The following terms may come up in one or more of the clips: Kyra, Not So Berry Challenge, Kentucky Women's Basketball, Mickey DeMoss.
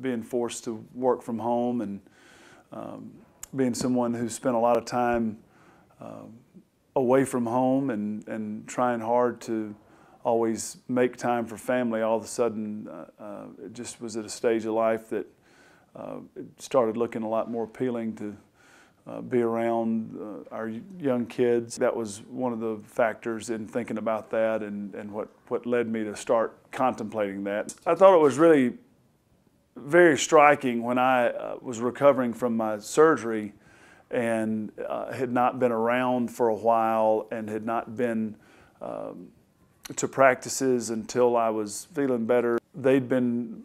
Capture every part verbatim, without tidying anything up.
Being forced to work from home and um, being someone who spent a lot of time uh, away from home and, and trying hard to always make time for family, all of a sudden uh, uh, it just was at a stage of life that uh, it started looking a lot more appealing to uh, be around uh, our young kids. That was one of the factors in thinking about that and, and what, what led me to start contemplating that. I thought it was really very striking when I uh, was recovering from my surgery and uh, had not been around for a while and had not been um, to practices until I was feeling better. They'd been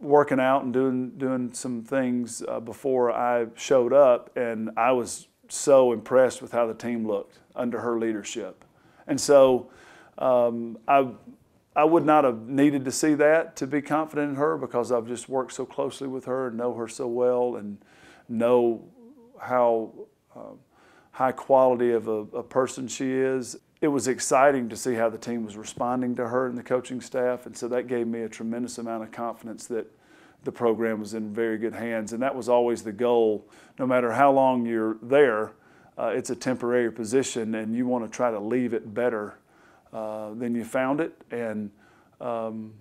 working out and doing, doing some things uh, before I showed up, and I was so impressed with how the team looked under her leadership. And so um, I I would not have needed to see that to be confident in her, because I've just worked so closely with her and know her so well and know how um, high quality of a, a person she is. It was exciting to see how the team was responding to her and the coaching staff, and so that gave me a tremendous amount of confidence that the program was in very good hands, and that was always the goal. No matter how long you're there, uh, it's a temporary position, and you want to try to leave it better Uh, then you found it, and um,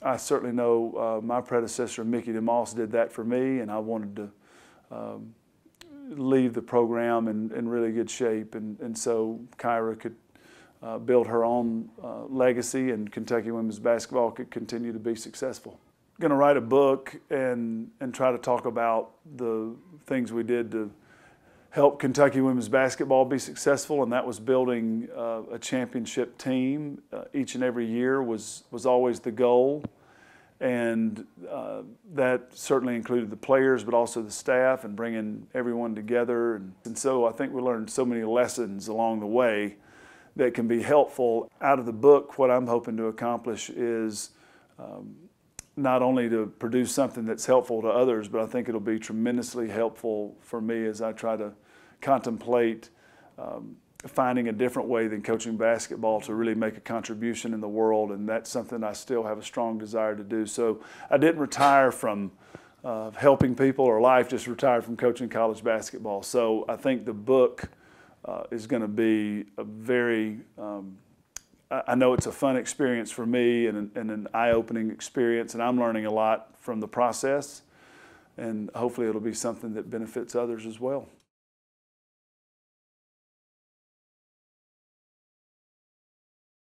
I certainly know uh, my predecessor, Mickey DeMoss, did that for me, and I wanted to um, leave the program in, in really good shape, and, and so Kyra could uh, build her own uh, legacy, and Kentucky Women's Basketball could continue to be successful. I'm going to write a book and, and try to talk about the things we did to helped Kentucky Women's Basketball be successful, and that was building uh, a championship team. Uh, each and every year was, was always the goal, and uh, that certainly included the players but also the staff and bringing everyone together. And, and so I think we learned so many lessons along the way that can be helpful. Out of the book, what I'm hoping to accomplish is um, not only to produce something that's helpful to others, but I think it'll be tremendously helpful for me as I try to contemplate um, finding a different way than coaching basketball to really make a contribution in the world, and that's something I still have a strong desire to do. So I didn't retire from uh, helping people or life, just retired from coaching college basketball. So I think the book uh, is going to be a very um, I know it's a fun experience for me and an, and an eye-opening experience, and I'm learning a lot from the process, and hopefully it'll be something that benefits others as well.